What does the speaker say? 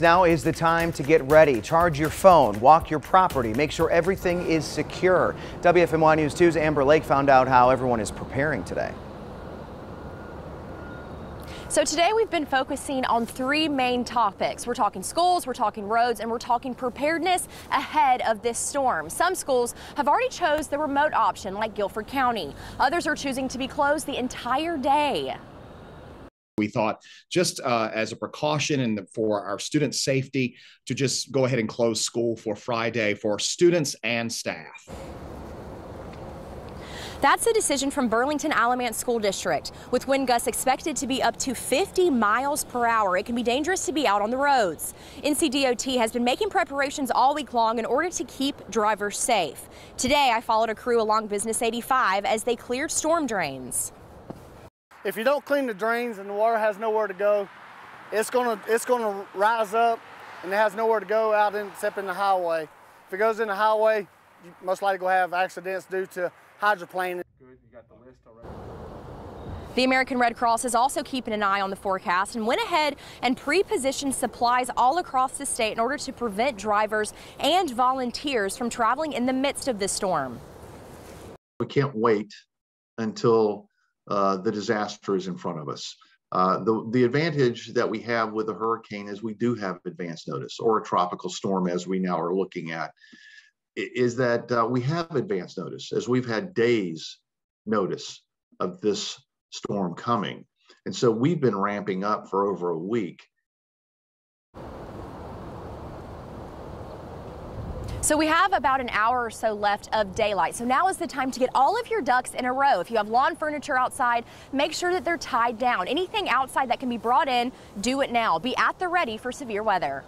Now is the time to get ready. Charge your phone, walk your property, make sure everything is secure. WFMY News 2's Amber Lake found out how everyone is preparing today. So today we've been focusing on three main topics. We're talking schools, we're talking roads, and we're talking preparedness ahead of this storm. Some schools have already chose the remote option, like Guilford County. Others are choosing to be closed the entire day. We thought just as a precaution and for our students' safety to just go ahead and close school for Friday for students and staff. That's a decision from Burlington Alamance School District. With wind gusts expected to be up to 50 miles per hour, it can be dangerous to be out on the roads. NCDOT has been making preparations all week long in order to keep drivers safe. Today, I followed a crew along Business 85 as they cleared storm drains. If you don't clean the drains and the water has nowhere to go, it's gonna rise up and it has nowhere to go out in, except in the highway. If it goes in the highway, you most likely will have accidents due to hydroplaning. Good, you got the list already. The American Red Cross is also keeping an eye on the forecast and went ahead and pre-positioned supplies all across the state in order to prevent drivers and volunteers from traveling in the midst of this storm. We can't wait until the disaster is in front of us. The advantage that we have with a hurricane is we do have advance notice, or a tropical storm as we now are looking at, is that we have advance notice, as we've had days notice of this storm coming. And so we've been ramping up for over a week. So we have about an hour or so left of daylight. So now is the time to get all of your ducks in a row. If you have lawn furniture outside, make sure that they're tied down. Anything outside that can be brought in, do it now. Be at the ready for severe weather.